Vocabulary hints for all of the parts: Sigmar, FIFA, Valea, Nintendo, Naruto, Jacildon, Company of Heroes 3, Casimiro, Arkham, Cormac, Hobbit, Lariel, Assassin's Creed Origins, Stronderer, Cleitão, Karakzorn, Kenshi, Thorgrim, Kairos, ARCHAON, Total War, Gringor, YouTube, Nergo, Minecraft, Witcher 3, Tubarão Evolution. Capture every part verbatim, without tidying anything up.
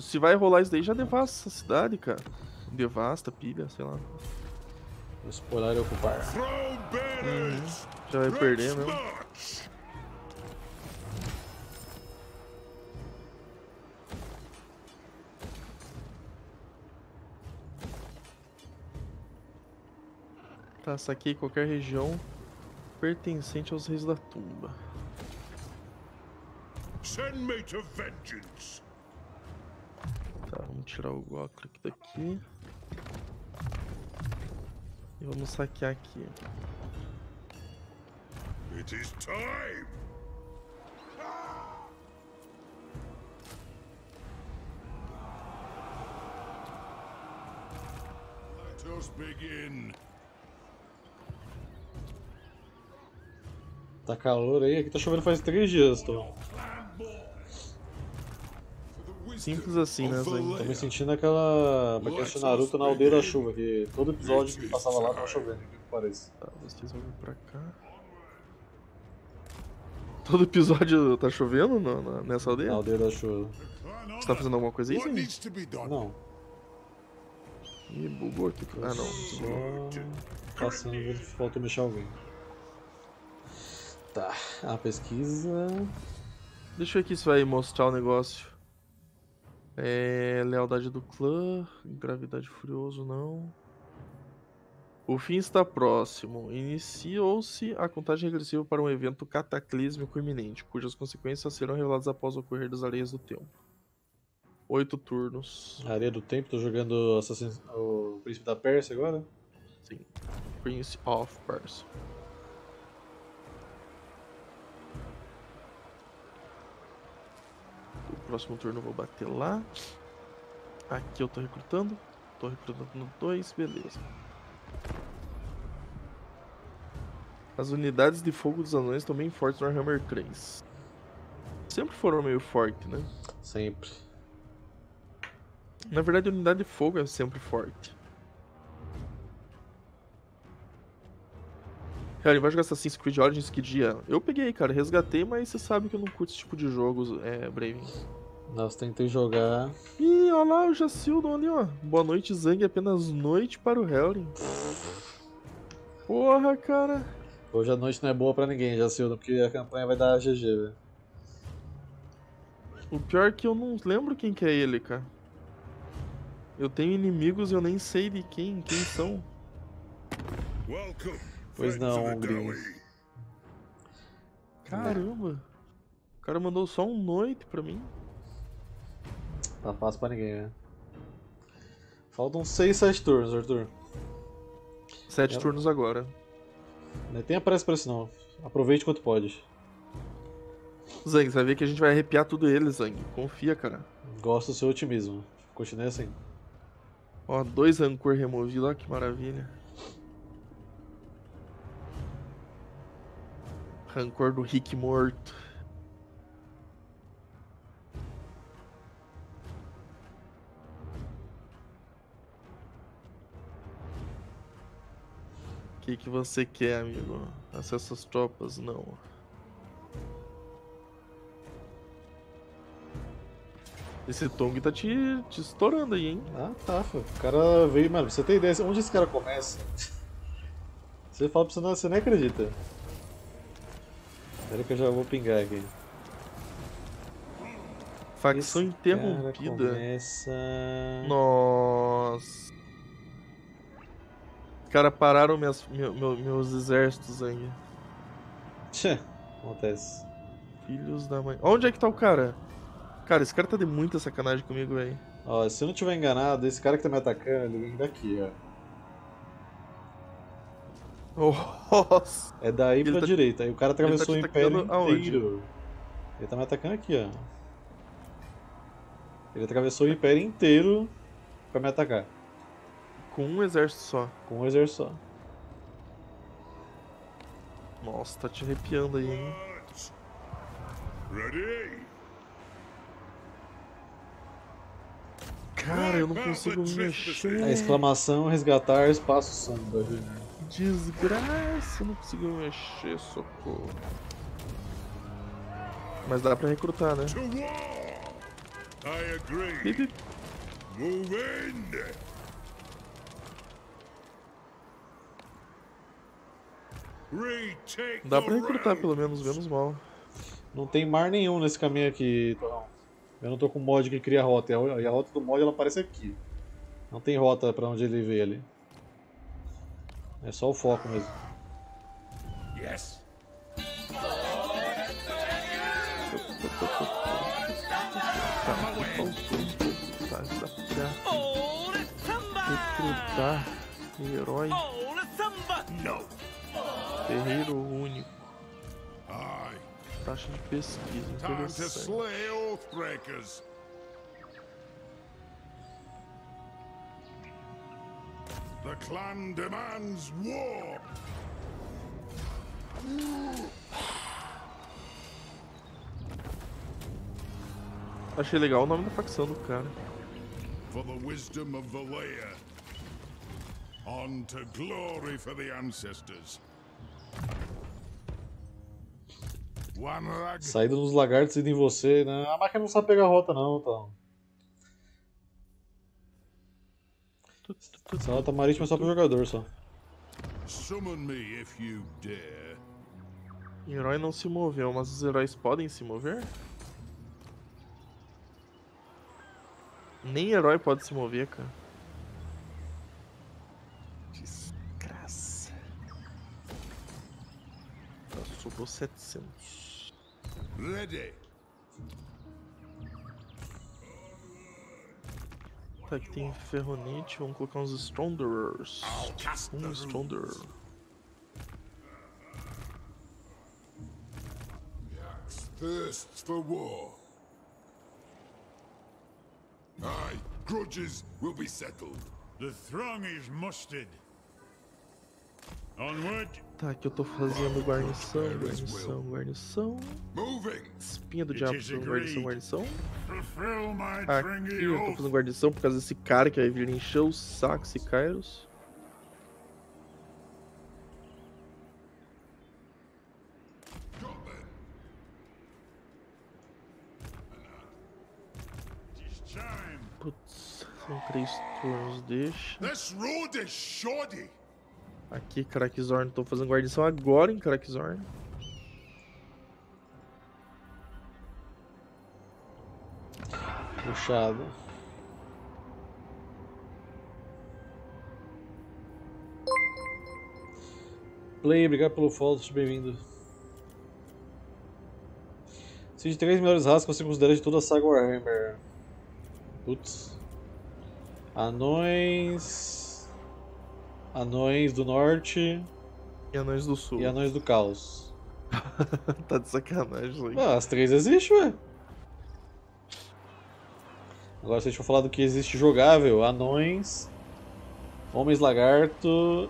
se vai rolar isso daí, já devasta a cidade, cara. Devasta, pilha, sei lá. Vou explorar e ocupar. Uhum. Já vai perder mesmo. Tá, saquei qualquer região pertencente aos reis da tumba. Tá, vamos tirar o Gokra daqui. E vamos saquear aqui. It is time. Let us begin. Tá calor aí, aqui tá chovendo faz três dias, tô. Simples assim, né? Tô me sentindo aquela... Como é que é o Naruto na aldeia da chuva, que todo episódio que passava lá tava chovendo, parece. Tá, vocês vão vir pra cá. Todo episódio tá chovendo no, na, nessa aldeia? Na aldeia da chuva. Você tá fazendo alguma coisa aí, sim? Não. Ih, bugou aqui. Ah, não. Só... Passando, falta mexer alguém. Tá, a pesquisa... Deixa eu ver aqui se vai mostrar o negócio. É... Lealdade do clã... Gravidade furioso, não... O fim está próximo. Iniciou-se a contagem regressiva para um evento cataclísmico iminente, cujas consequências serão reveladas após o ocorrer das areias do tempo. Oito turnos. Areia do tempo? Tô jogando Assassin's... o Príncipe da Pérsia agora? Sim. Prince of Persia. Próximo turno eu vou bater lá. Aqui eu tô recrutando. Tô recrutando no dois, beleza. As unidades de fogo dos anões estão bem fortes no Warhammer três. Sempre foram meio fortes, né? Sempre. Na verdade a unidade de fogo é sempre forte. Cara, vai jogar Assassin's Creed Origins que dia? Eu peguei, cara, resgatei, mas você sabe que eu não curto esse tipo de jogos, é, Brave. Nossa, tentei jogar. Ih, olha lá, o Jacildo ali, ó. Boa noite, Zang, apenas noite para o Helrinn. Porra, cara. Hoje a noite não é boa pra ninguém, Jacildo, porque a campanha vai dar G G, velho. O pior é que eu não lembro quem que é ele, cara. Eu tenho inimigos e eu nem sei de quem, quem são. Welcome. Pois não, Gris. Caramba! O cara mandou só um noite pra mim. Tá fácil pra ninguém, né? Faltam seis, sete turnos, Arthur. sete é... turnos agora. Não tem pressa pra isso não. Aproveite quanto pode. Zang, você vai ver que a gente vai arrepiar tudo ele, Zang. Confia, cara. Gosto do seu otimismo. Continue assim. Ó, dois rancor removidos, ó, que maravilha. Rancor do Rick morto. O que que você quer, amigo? Acessa as tropas? Não. Esse Tong tá te, te estourando aí, hein? Ah, tá, fô. O cara veio, mano. Você tem ideia onde esse cara começa? Você fala pra você, não, você nem acredita. Espera que eu já vou pingar aqui. Facção esse interrompida. Cara começa... Nossa. Os caras pararam minhas, meu, meu, meus exércitos aí. Tchê, acontece. Filhos da mãe. Onde é que tá o cara? Cara, esse cara tá de muita sacanagem comigo, velho. Ó, se eu não tiver enganado, esse cara que tá me atacando, ele vem daqui, ó. Nossa. É daí pra tá... direita, aí o cara atravessou tá o império inteiro. Ele tá me atacando aqui, ó. Ele atravessou o império inteiro pra me atacar. Com um exército só. Com um exército só. Nossa, tá te arrepiando aí, hein? Cara, eu não consigo me mexer. É, exclamação, resgatar, espaço, samba. Desgraça, não conseguiu mexer, socorro. Mas dá pra recrutar, né? I agree. Move in. Dá pra recrutar pelo menos, menos mal. Não tem mar nenhum nesse caminho aqui, Torrão. Eu não tô com mod que cria rota, e a rota do mod ela aparece aqui. Não tem rota pra onde ele vê ali. É só o foco mesmo. Yes. Recrutar herói. Guerreiro único. Taxa de pesquisa, interessante. The clan demands war. Achei legal o nome da facção do cara. For the wisdom of Valea. On to glory for the ancestors. Saída dos lagartos indo em você, né? A máquina não sabe pegar rota não, então. Essa rota marítima é só pro jogador, só. O herói não se moveu, mas os heróis podem se mover? Nem herói pode se mover, cara. Desgraça. Sobrou setecentos. Ready. Tá, aqui tem ferronite, vamos colocar uns Stronderers. Um Stronderer. Thirsts for war. Aye, grudges will be settled. The throng is mustered. Onward. Tá, aqui eu tô fazendo guarnição, guarnição, guarnição. Espinha do diabo, guarnição, guarnição. Aqui eu tô fazendo guarnição por causa desse cara que vai vir encher o saco, esse Kairos. Putz, são três turnos, deixa. Aqui, Karakzorn, tô fazendo guarnição agora em Karakzorn. Puxado. Play, obrigado pelo follow, seja bem-vindo. Se de três melhores raças que você considera de toda a saga Warhammer. Putz. Anões... Anões do Norte e Anões do Sul. E Anões do Caos. Tá de sacanagem, ah, as três existem, ué. Agora se a gente for falar do que existe jogável, Anões, Homens Lagarto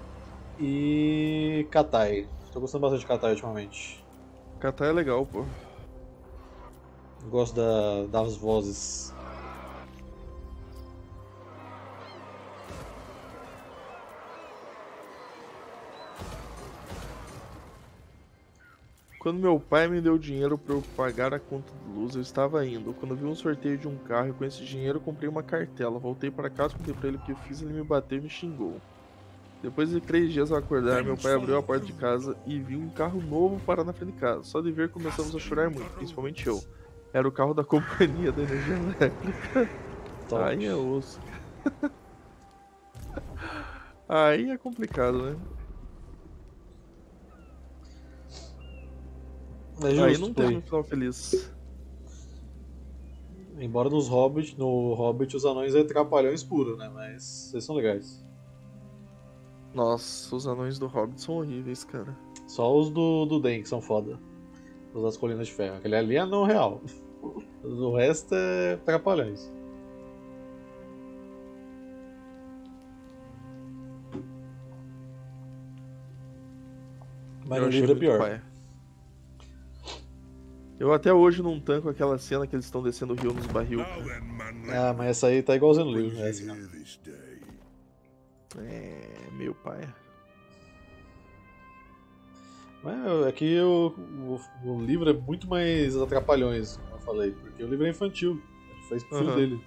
e Katai. Tô gostando bastante de Katai ultimamente. Katai é legal, pô. Gosto da, das vozes. Quando meu pai me deu dinheiro para eu pagar a conta de luz, eu estava indo. Quando vi um sorteio de um carro e com esse dinheiro eu comprei uma cartela. Voltei para casa, contei para ele o que eu fiz, ele me bateu e me xingou. Depois de três dias ao acordar, meu pai abriu a porta de casa e viu um carro novo parar na frente de casa. Só de ver começamos a chorar muito, principalmente eu. Era o carro da companhia da energia elétrica. Aí é osso. Aí é complicado, né? É justo, aí não tem um final feliz. Embora nos Hobbit, no Hobbit os anões é trapalhões puro, né? Mas eles são legais. Nossa, os anões do Hobbit são horríveis, cara. Só os do, do Den que são foda. Os das Colinas de Ferro. Aquele ali é anão real. O resto é trapalhões. Mas o livro é pior. Pai. Eu até hoje não tanco aquela cena que eles estão descendo o rio nos barril. Cara. Ah, mas essa aí tá igualzinho no livro, né? É, meu pai. Mas é que o, o, o livro é muito mais atrapalhões, como eu falei, porque o livro é infantil. É Faz perfil uhum. dele.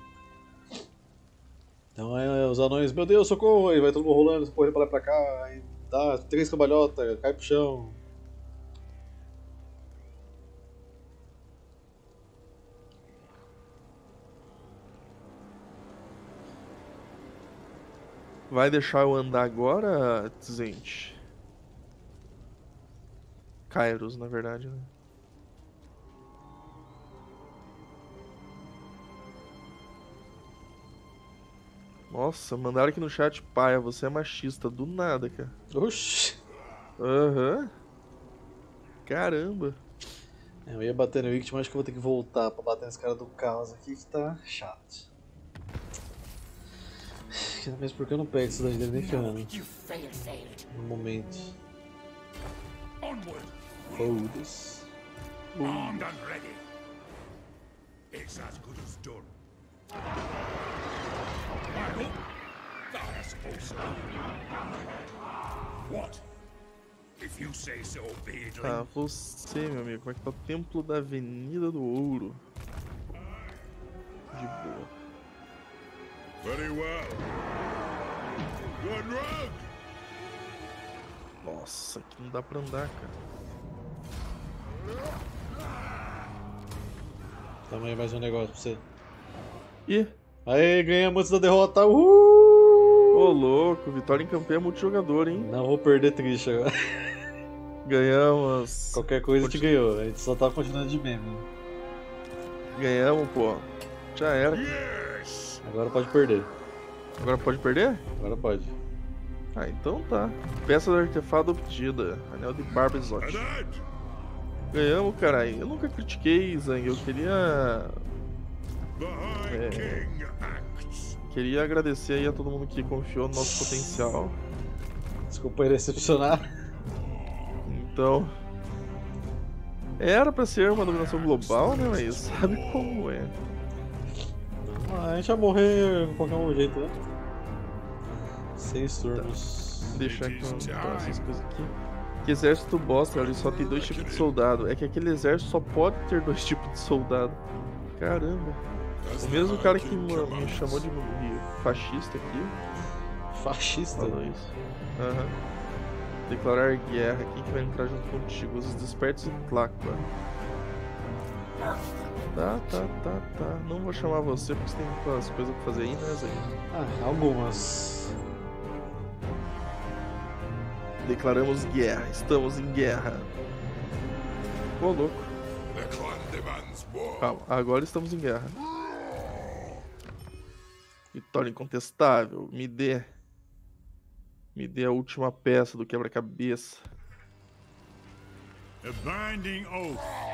Então aí os anões, meu Deus, socorro! Aí vai todo mundo rolando, correndo pra lá e pra cá, aí dá três cambalhotas, cai pro chão. Vai deixar eu andar agora, gente? Kairos, na verdade, né? Nossa, mandaram aqui no chat, paia, você é machista, do nada, cara. Oxi. Aham. Uhum. Caramba. É, eu ia bater no Wicked, mas acho que eu vou ter que voltar pra bater nesse cara do caos aqui, que tá chato. Mas por que eu não pego isso daí dele nem ferrando? No momento. Foda-se. Ah, você, meu amigo, como é que tá o templo da Avenida do Ouro? De boa. Very well. Good road. Nossa, aqui não dá pra andar, cara. Também mais um negócio pra você. Ih! Aê, ganhamos da derrota! Uhul! Ô louco, vitória em campeão é multijogador, hein? Não vou perder triste agora. Ganhamos. Qualquer coisa Continu... a gente ganhou, a gente só tá continuando de meme. Ganhamos, pô. Já era. Yeah! Agora pode perder. Agora pode perder? Agora pode. Ah, então tá. Peça do artefato obtida. Anel de barba exótica. Ganhamos, caralho. Eu nunca critiquei, Zang. Eu queria... É... Queria agradecer aí a todo mundo que confiou no nosso potencial. Desculpa aí decepcionar. Então... Era pra ser uma dominação global, né? Mas sabe como é. Ah, a gente vai morrer de qualquer um jeito, né? Seis turnos. Tá. Deixar aqui umas essas coisas aqui. Que exército bosta, ele só tem dois tipos de soldado. É que aquele exército só pode ter dois tipos de soldado. Caramba. O mesmo cara que me chamou de fascista aqui. Fascista? Falou isso. Aham. Declarar guerra. Quem que vai entrar junto contigo? Os despertos e Tlacqua. Tá, tá, tá, tá. Não vou chamar você porque você tem muitas coisas pra fazer aí, né, Zé? Ah, algumas. Declaramos guerra. Estamos em guerra. Ô, louco. Calma, agora estamos em guerra. Vitória incontestável. Me dê. Me dê a última peça do quebra-cabeça.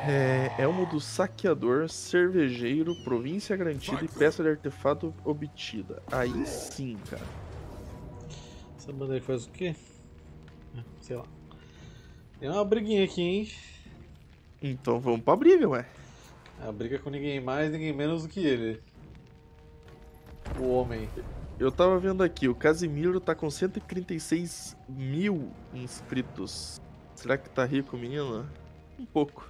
É, elmo do saqueador, cervejeiro, província garantida e peça de artefato obtida. Aí sim, cara. Essa bandeira faz o quê? Sei lá. Tem uma briguinha aqui, hein? Então vamos pra briga, ué. A briga com ninguém mais, ninguém menos do que ele. O homem. Eu tava vendo aqui, o Casimiro tá com cento e trinta e seis mil inscritos. Será que tá rico, menina? Um pouco.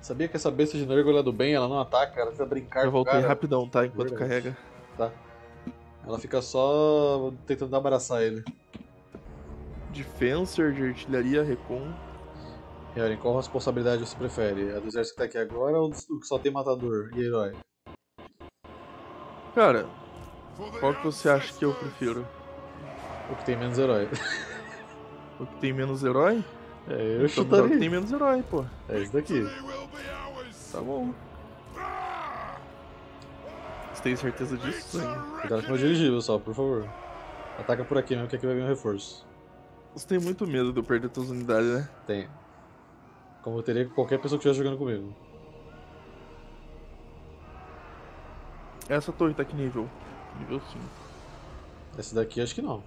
Sabia que essa besta de Nergo, ela é do bem, ela não ataca, ela precisa brincar. Eu voltei rapidão, tá? Enquanto carrega. Tá. Ela fica só tentando abraçar ele. Defensor de artilharia, recon. Helrinn, qual responsabilidade você prefere? A do exército que tá aqui agora ou do que só tem matador e herói? Cara, qual que você acha que eu prefiro? O que tem menos herói. O que tem menos herói? É, eu chutaria. O que tem menos herói, pô. É isso daqui. Tá bom. Você tem certeza disso? Hein? Cuidado com o meu dirigível só, por favor. Ataca por aqui mesmo, que aqui vai vir um reforço. Você tem muito medo de eu perder suas unidades, né? Tenho. Como eu teria com qualquer pessoa que estivesse jogando comigo. Essa torre tá que nível? Nível cinco. Essa daqui acho que não.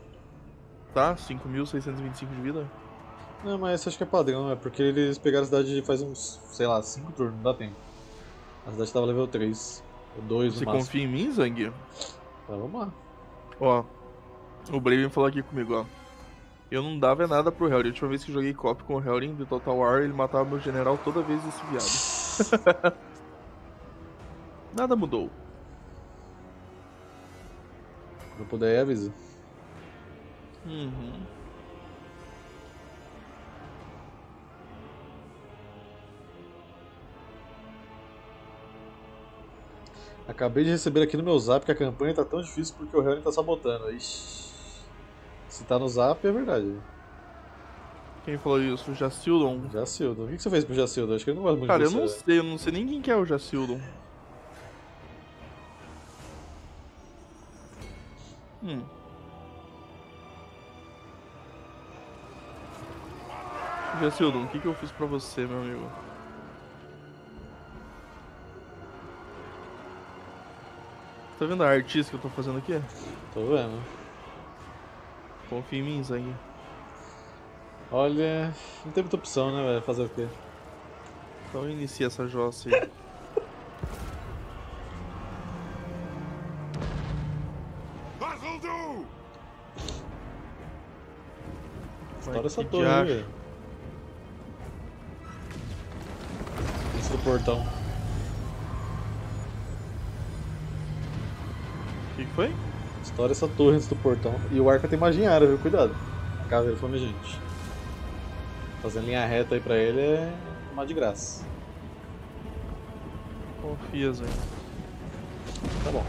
Tá, cinco mil seiscentos e vinte e cinco de vida? Não, mas essa acho que é padrão, é porque eles pegaram a cidade faz uns, sei lá, cinco turnos, não dá tempo. A cidade tava level três, ou dois no máximo. Você confia em mim, Zang? Tá, vamos lá. Ó, o Braven falou aqui comigo, ó. Eu não dava nada pro Helrinn, a última vez que joguei cop com o Helrinn do Total War, ele matava meu general toda vez desse viado. Nada mudou. Quando eu puder, avisa. Uhum. Acabei de receber aqui no meu zap que a campanha tá tão difícil porque o Helrinn tá sabotando. Ixi. Se tá no zap, é verdade. Quem falou isso? O Jacildon? Jacildon. O que você fez pro Jacildon? Acho que ele não gosta muito de você. Cara, eu não sei. Eu não sei nem quem que é o Jacildon. Hum. Jacildon, o que que eu fiz pra você, meu amigo? Tá vendo a artista que eu tô fazendo aqui? Tô vendo. Confia em mim, Zang. Olha, não tem muita opção, né, velho? Fazer o quê? Então inicia essa jossa aí. Estoura essa torre, velho. Isso do portão. O que, que foi? Estoura essa torre antes do portão. E o Arca tem magia em área, viu? Cuidado. A casa dele foi gente. Fazendo linha reta aí pra ele é uma de graça. Confia, Zé. Tá bom.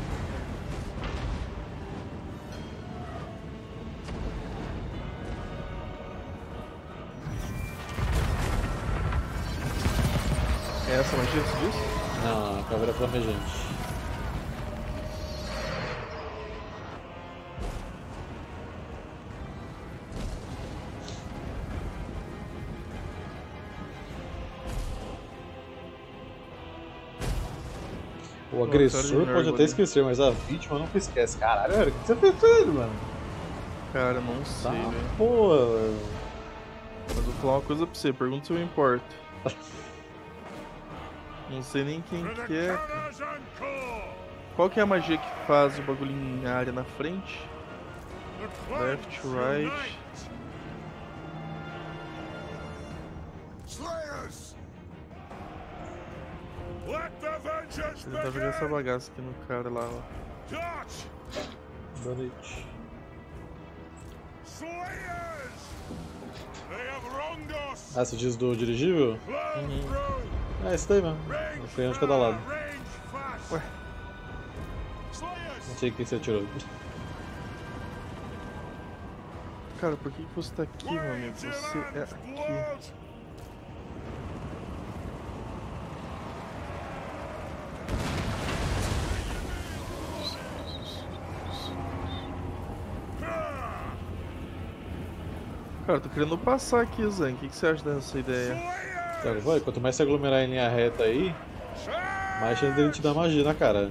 É essa magia que você disse? Não, a caveira flamejante. O agressor pode até esquecer, mas a vítima nunca esquece. Caralho, velho, o que você fez com ele, mano? Cara, não sei, velho. Pô, velho. Mas vou falar uma coisa pra você, pergunta se eu importo. Não sei nem quem que é. Qual que é a magia que faz o bagulho em área na frente? Left, right. Ele tá jogando essa bagaça aqui no cara lá, ó. Boa noite. Ah, você diz do dirigível? Uhum. É, esse daí mesmo. Eu fui um de cada lado. Ué. Não sei quem você atirou. Cara, por que você tá aqui, meu amigo? Você é aqui. Cara, tô querendo passar aqui, Zan. O que, que você acha dessa ideia? Cara, vai, quanto mais você aglomerar em linha reta aí, mais chance dele te dar magia na cara.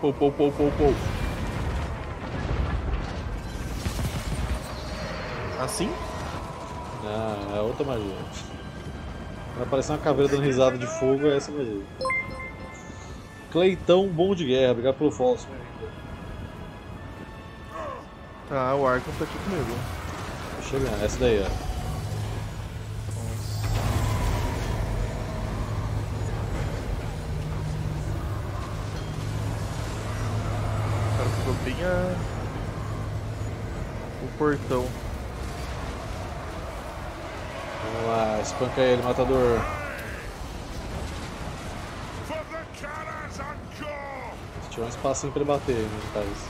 Pou, pou, pou, pou, pou. Assim? Ah, é outra magia. Vai aparecer uma caveira dando risada de fogo, é essa magia. Cleitão, bom de guerra, obrigado pelo falso. Tá, o Arkham tá aqui comigo. Vou chegar, essa daí, ó. O cara ficou bem a... o portão. Vamos lá, espanca ele, matador. Tinha um espacinho pra ele bater, né, no caso.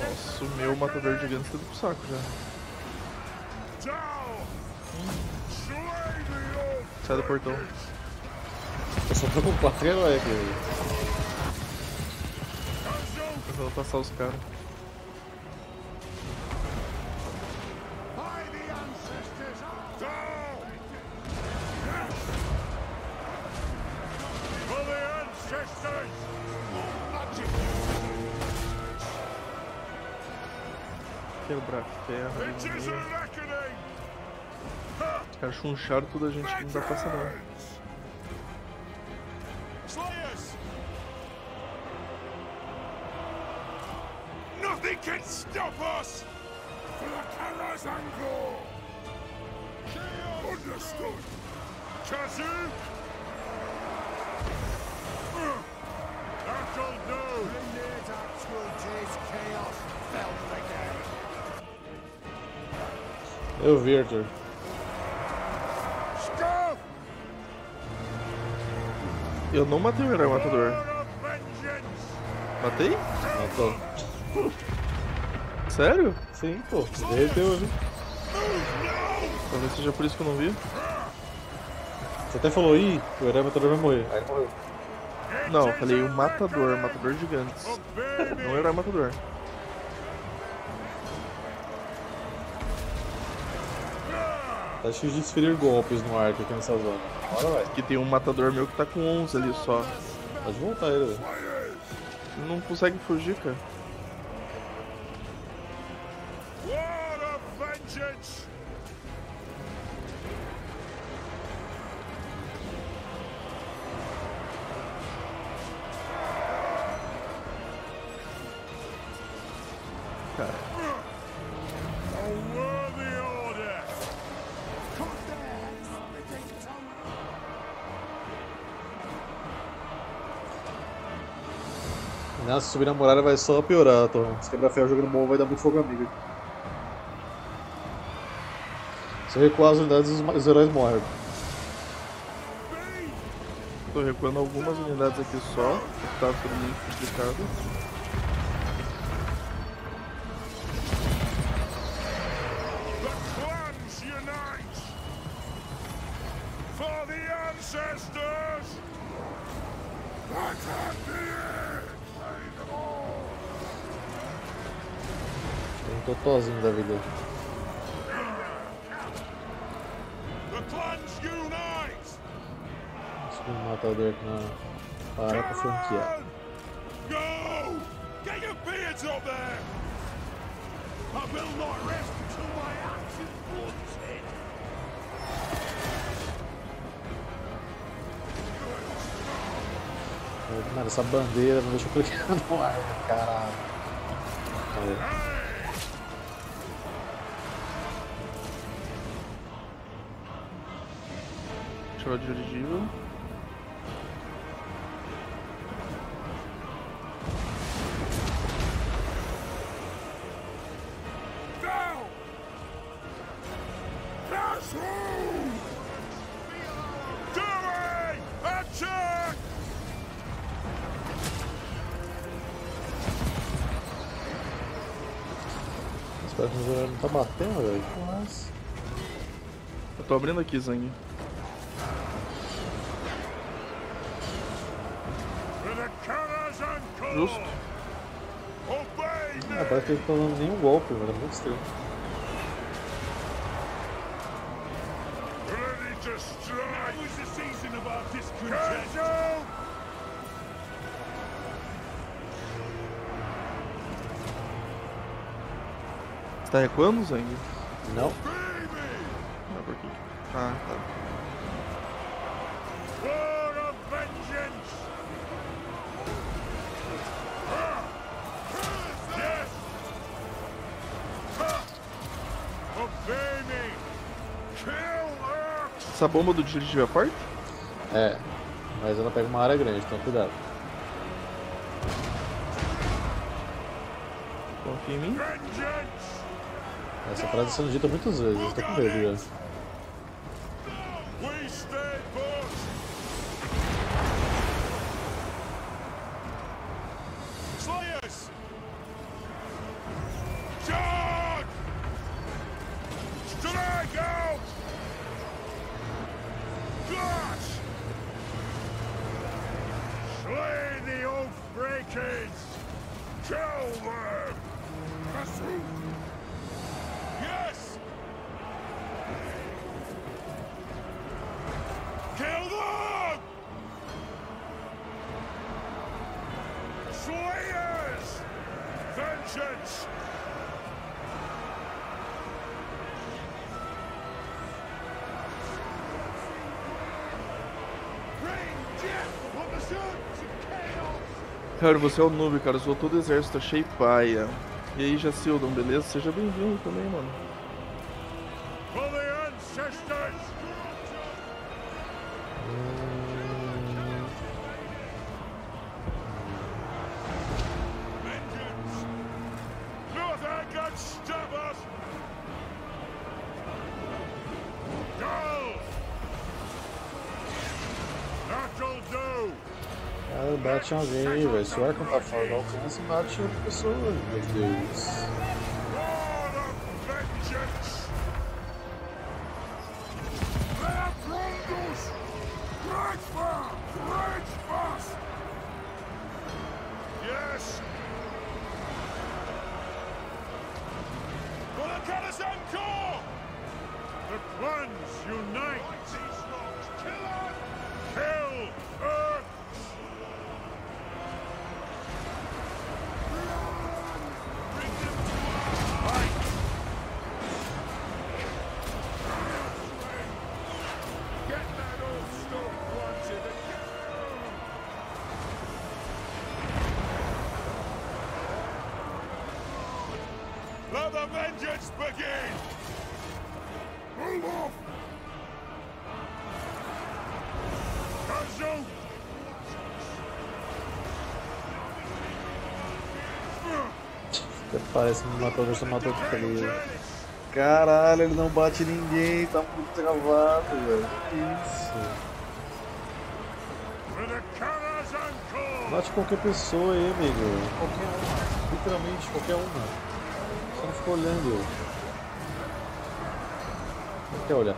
Nossa, o meu matador gigante tá indo pro saco já. Hum. Sai do portão. Eu só tô com quatro heróis aqui. Eu vou passar os caras. Quebrar ferro. Os caras chuncharam toda a gente que não dá pra passar não. Nobody can stop us! Vlacara's angle! Understood! Chasu! Battle known! The near dark will taste chaos felt again! Eu vi, Arthur. Eu não matei o herói matador. Matei? Matou. Sério? Sim, pô. Derreteu, eu vi. Talvez seja por isso que eu não vi. Você até falou, ih, o herói matador vai morrer. Aí morreu. Não, eu falei o matador, matador gigantes. Não o herói matador. Tá cheio de desferir golpes no arco aqui nessa zona. Bora, vai. Que tem um matador meu que tá com onze ali só. Pode voltar ele, velho. Não consegue fugir, cara. War of Vengeance! Cara. Nossa, subir na muralha vai só piorar, Tom. Se quebrar ferro jogando bom vai dar muito fogo amigo. Se eu recuar as unidades, os, os heróis morrem. Tô recuando algumas unidades aqui só, que tá tudo meio complicado. Tô tozinho da vida. Segundo matador aqui na para pra franquear. Mano, essa bandeira não deixa eu clicar no ar, caralho. Deixa eu dirigir. Espero que o não tá batendo, velho. Mas... eu tô abrindo aqui, Zang. Justo. Ah, parece que ele tá dando nenhum golpe, mano. É muito estranho. Você tá recuando, Zang? Não. Não é por aqui. Ah, tá. Essa bomba do dirigível é forte? É, mas ela pega uma área grande, então cuidado. Confia em mim. Essa frase sendo dita muitas vezes, eu tô com medo já. Cara, você é o noob, cara. Usou todo o exército, achei paia. E aí, Jacildon, beleza? Seja bem-vindo também, mano. Cara, bate uma vez aí, velho. Se o arco pra fora não alcança, bate outra pessoa, meu Deus. Parece que me matou, mas eu matou de frio. Caralho, ele não bate ninguém, tá muito travado, velho. Que isso? Bate qualquer pessoa aí, amigo. Qualquer uma. Literalmente qualquer uma. Você não ficou olhando. Não quer olhar.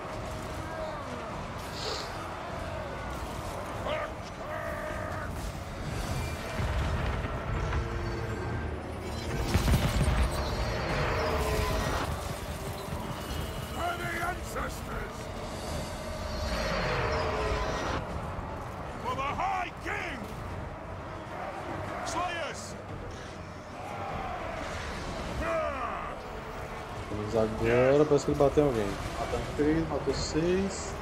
Agora parece que ele bateu alguém. Matou três, matou seis.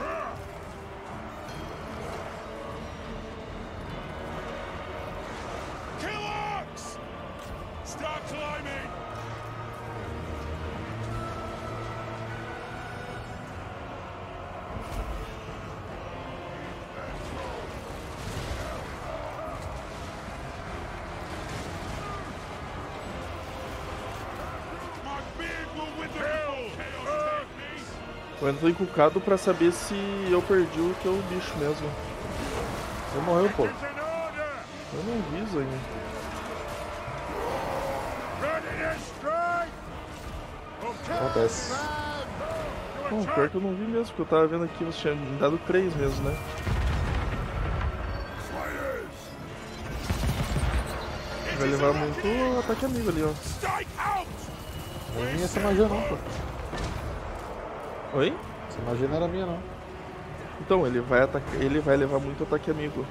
Eu entrei com o Cado pra saber se eu perdi o que é o bicho mesmo. Você morreu, pô. Eu não vi isso ainda. Acontece. Bom, pior que eu não vi mesmo, porque eu tava vendo aqui, você tinha me dado três mesmo, né? Vai levar muito ataque amigo ali, ó. Não é essa magia não, pô. Oi? Essa magia não era minha não. Então, ele vai atacar, ele vai levar muito ataque amigo.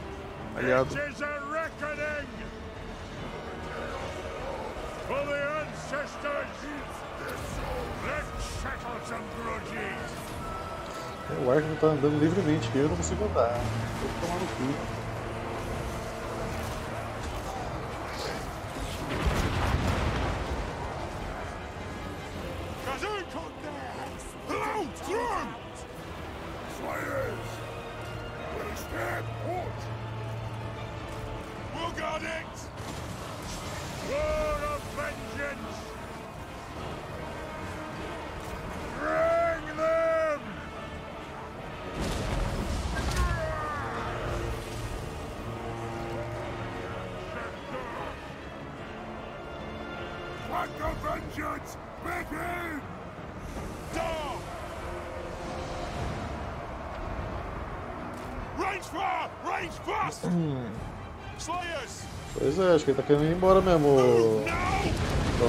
Aliado. É, o Arkham tá andando livremente, que eu não consigo andar. Tem que tomar no cu. Pois é, acho que ele tá querendo ir embora mesmo. Então,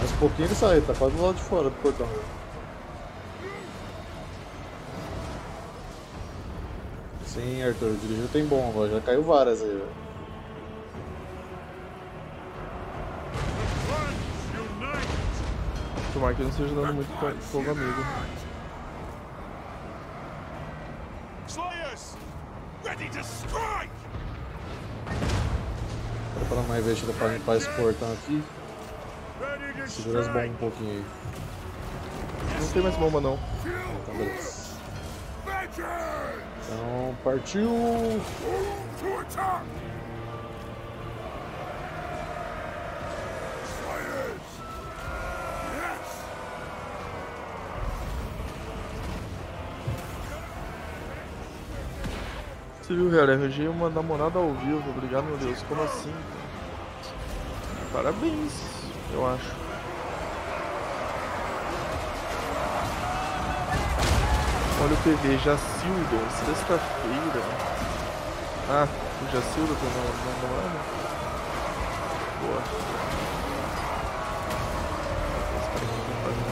mas um pouquinho ele sai, tá quase do lado de fora do portão. Sim, Arthur, dirigiu tem bomba, já caiu várias aí, velho. Tomara que ele não esteja dando muito fogo amigo. Vou preparar uma investida pra limpar esse portão aqui. Segura as bombas um pouquinho aí. Não tem mais bomba não. Então, beleza. Então, partiu! Você viu, velho? Arranjei uma namorada ao vivo, obrigado, meu Deus. Como assim? Parabéns, eu acho. Olha o P V, Jacildo, sexta-feira. Ah, o Jacildo tem uma namorada? Boa. Esse cara aqui não faz nada.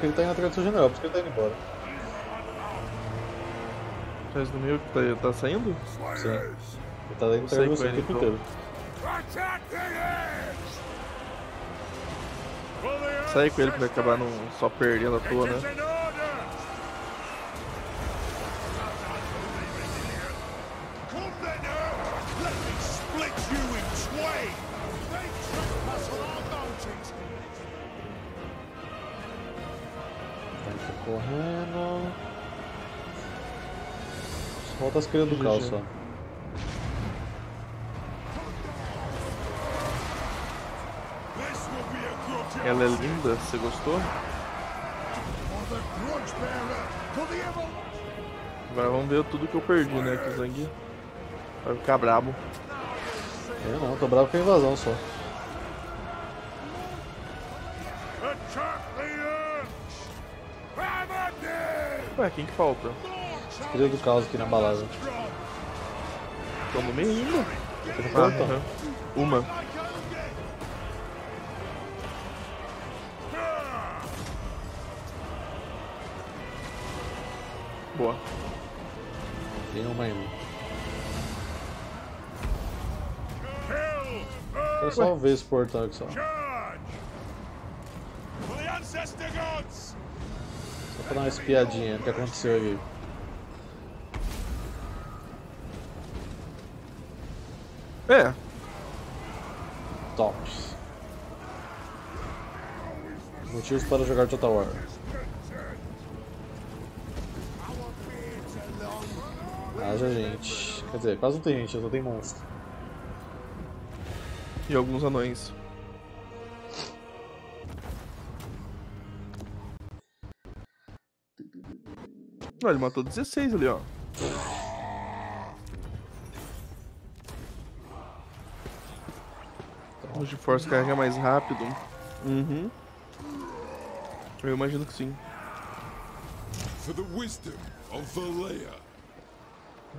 Ele tá indo atrás do seu general, por isso que ele tá indo embora. Atrás do meu que tá, tá saindo? Sim. Ele tá indo atrás do seu tempo inteiro. Sai com ele pra acabar não só perdendo à toa, né? Correndo. Só falta as crianças do caos só. Ela é linda, você gostou? Agora vamos ver tudo que eu perdi, né, com o Zangue. Vai ficar brabo. Eu não, tô bravo com a invasão só. Ué, quem que falta? Filho do caos aqui na balada. Tô no meio ainda. Ah, uhum. Uma. Boa. Tem uma ainda. Quero só ver esse portal aqui só. Só pra dar uma espiadinha no que aconteceu ali. É. Tops. Motivos para jogar Total War. Haja gente. Quer dizer, quase não tem gente, só tem monstro. E alguns anões. Não, ele matou dezesseis ali, ó. O GeForce carrega mais rápido. Uhum. Eu imagino que sim. For the wisdom of Valea.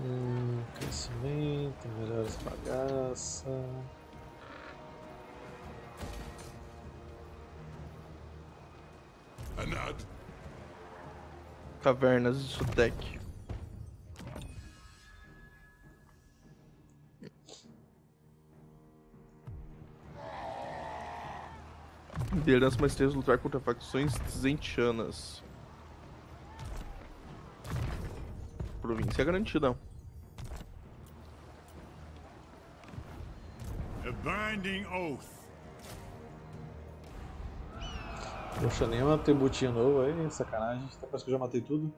Hum, crescimento, melhores bagaças. Anad. Cavernas de Sutec. Liderança mais três lutar contra facções zentianas. Província garantida. The Binding Oath. Poxa, nem um atributinho novo aí, sacanagem, tá, parece que eu já matei tudo.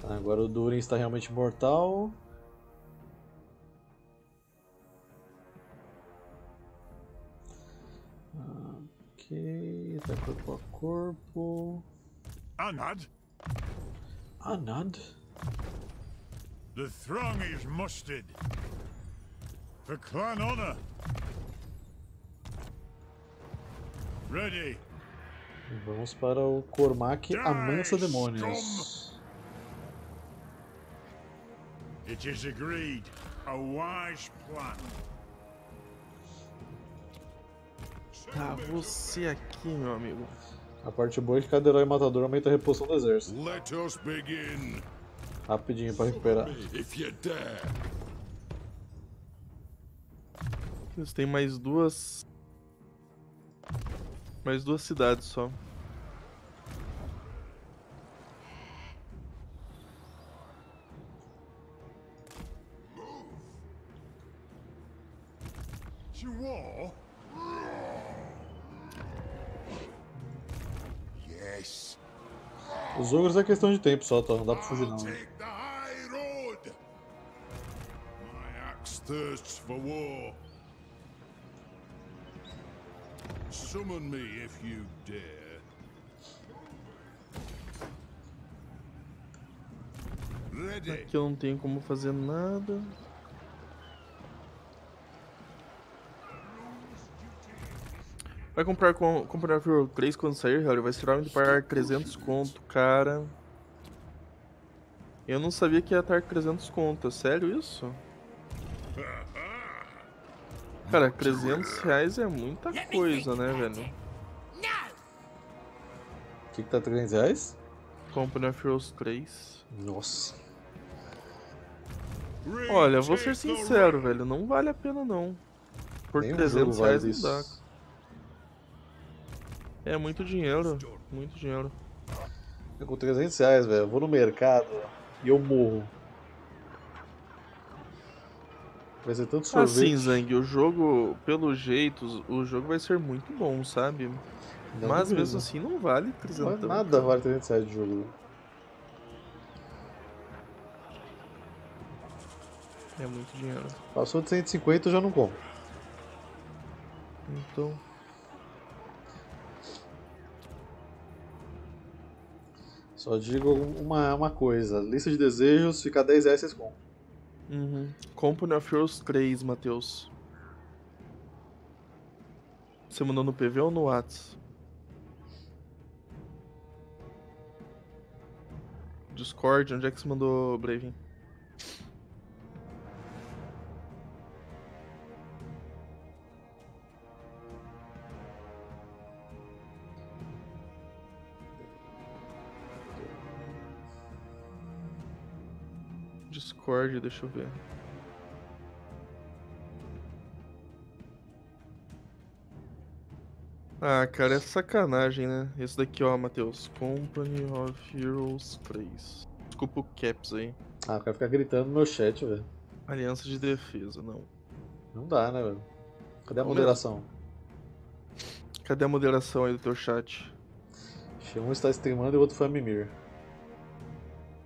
Tá, agora o Durin está realmente mortal. Ok, tá corpo a corpo. Anad? Anad? The throng is mustered. For clan honor. Ready. Vamos para o Cormac Amansa Demônios. It is agreed, a wise plan. Tá, você aqui, meu amigo. A parte boa é que cada herói matador aumenta a reposição do exército. Let us begin. Rapidinho pra recuperar. Eles têm mais duas... Mais duas cidades só. Os ogros é questão de tempo só, tá? Não dá pra fugir não. Summon me if you dare. Aqui eu não tenho como fazer nada. Vai comprar com comprar Hero três quando sair, galera. Vai ser de pagar trezentos conto, cara. Eu não sabia que ia estar trezentos conto. É sério isso? Cara, trezentos reais é muita coisa, né, velho? O que que tá trezentos reais? Company of Heroes três. Nossa. Olha, vou ser sincero, velho. Não vale a pena, não. Por nem trezentos reais vale não dá. É muito dinheiro. Muito dinheiro. Eu com trezentos reais, velho. Vou no mercado e eu morro. Vai ser tanto sorvete. Assim, Zang, o jogo, pelo jeito, o jogo vai ser muito bom, sabe? Não mas mesmo mesmo assim não vale trezentos reais. Não vale nada, vale trezentos reais de jogo. É muito dinheiro. Passou de cento e cinquenta eu já não compro. Então... Só digo uma, uma coisa, lista de desejos, ficar dez reais vocês compram. Uhum. Company of Heroes três, Matheus. Você mandou no P V ou no WhatsApp? Discord, onde é que você mandou, Bravin? Discord, deixa eu ver. Ah, cara, é sacanagem, né? Esse daqui, ó, Matheus. Company of Heroes três. Desculpa o caps aí. Ah, eu quero ficar gritando no meu chat, velho. Aliança de defesa, não. Não dá, né, velho? Cadê a Como moderação? É? Cadê a moderação aí do teu chat? Um está streamando e o outro foi a Mimir.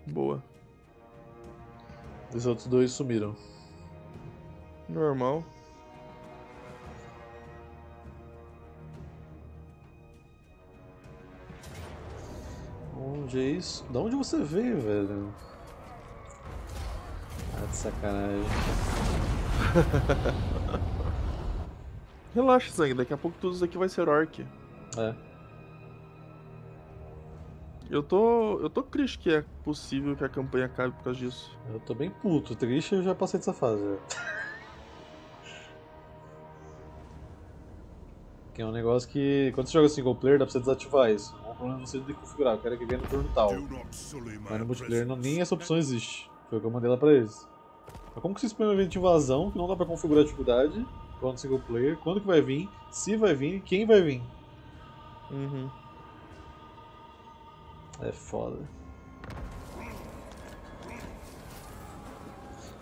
Boa. Os outros dois sumiram. Normal. Onde é isso? Da onde você veio, velho? Ah, de sacanagem. Relaxa, Zang. Daqui a pouco tudo isso aqui vai ser orc. É. Eu tô, eu tô triste que é possível que a campanha acabe por causa disso. Eu tô bem puto, triste eu já passei dessa fase. Que é um negócio que, quando você joga single player, dá pra você desativar isso. O problema é você configurar, eu quero que venha no turno tal. Mas no multiplayer não, nem essa opção existe. Foi o que eu mandei lá pra eles. Mas como que você explica um evento de invasão, que não dá pra configurar a dificuldade, quando single player, quando que vai vir, se vai vir, quem vai vir. Uhum. É foda.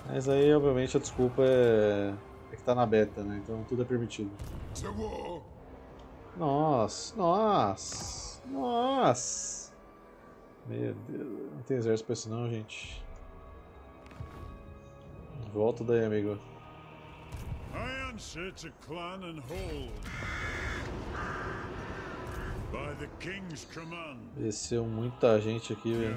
Mas aí, obviamente, a desculpa é... é que tá na beta, né? Então tudo é permitido. Nossa, nossa, nossa. Meu Deus, não tem exército pra isso não, gente. Volta daí, amigo. Desceu muita gente aqui, velho.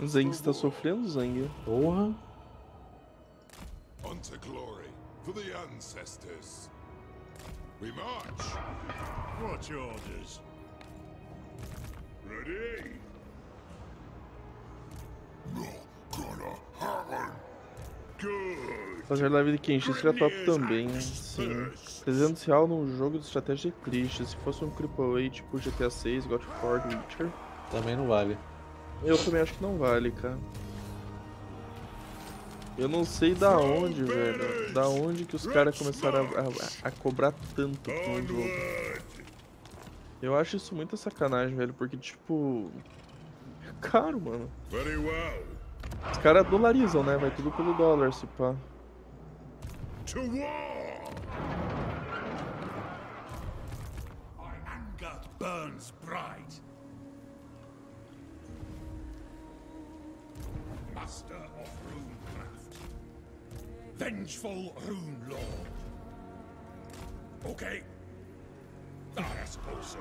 O Zang está sofrendo, Zang. Porra. Good. Fazer live de Kenshi seria top também, sim. trezentos reais num jogo de estratégia é triste. Se fosse um triple A tipo G T A seis, God of War, Witcher... Também não vale. Eu também acho que não vale, cara. Eu não sei da onde, velho. Da onde que os caras começaram a, a, a cobrar tanto por um jogo. Eu acho isso muita sacanagem, velho, porque tipo... é caro, mano. Os caras dolarizam, né? Vai tudo pelo dólar, se pá. Master of Runecraft. Vengeful Rune Lord. Ok. I suppose so.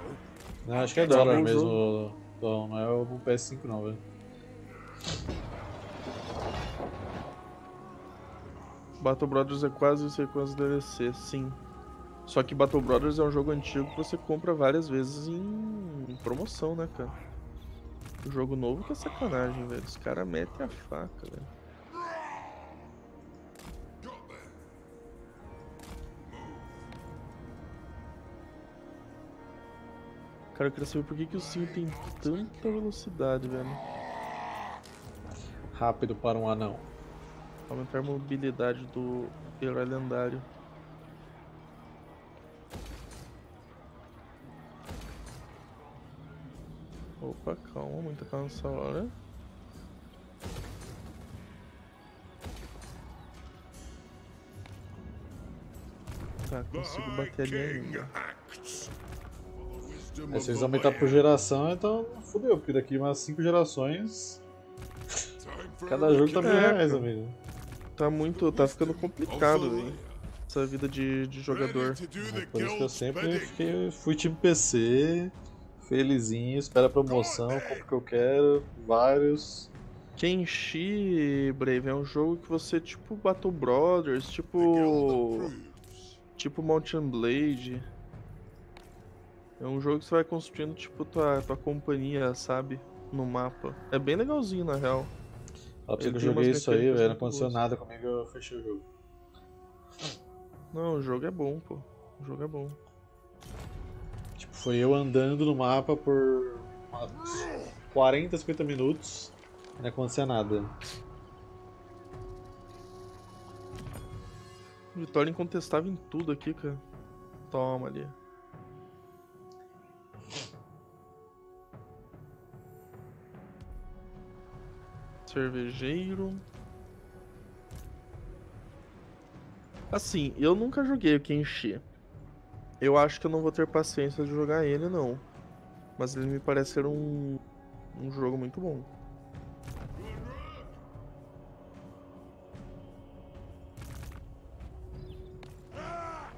Não, acho que é dólar mesmo. Então, não é o P S cinco não, velho. Battle Brothers é quase sequência do D L C, sim. Só que Battle Brothers é um jogo antigo que você compra várias vezes em, em promoção, né, cara? O jogo novo que é sacanagem, velho. Os caras metem a faca, velho. Cara, eu queria saber por que, que o Sim tem tanta velocidade, velho. Rápido para um anão. Aumentar a mobilidade do herói lendário. Opa, calma, muita calma nessa hora. Tá, consigo bater ali ainda. É, se eles aumentar por geração, então fodeu, porque daqui umas cinco gerações cada jogo tá mil reais, amigo. Tá muito, tá ficando complicado, hein? Essa vida de, de jogador. É, por isso que eu sempre fiquei, fui time P C. Felizinho, espera a promoção, compra o que eu quero, vários. Kenshi, Brave, é um jogo que você, tipo, Battle Brothers, tipo... Tipo Mountain Blade. É um jogo que você vai construindo, tipo, tua, tua companhia, sabe? No mapa. É bem legalzinho, na real. Só que eu joguei isso aí, velho, não aconteceu nada comigo, eu fechei o jogo. Não, o jogo é bom, pô. O jogo é bom. Tipo, foi eu andando no mapa por quarenta, cinquenta minutos e não acontecia nada. Vitória incontestável em tudo aqui, cara. Toma ali. Cervejeiro. Assim, eu nunca joguei o Kenshi. Eu acho que eu não vou ter paciência de jogar ele, não. Mas ele me parece ser um, um jogo muito bom. Tá,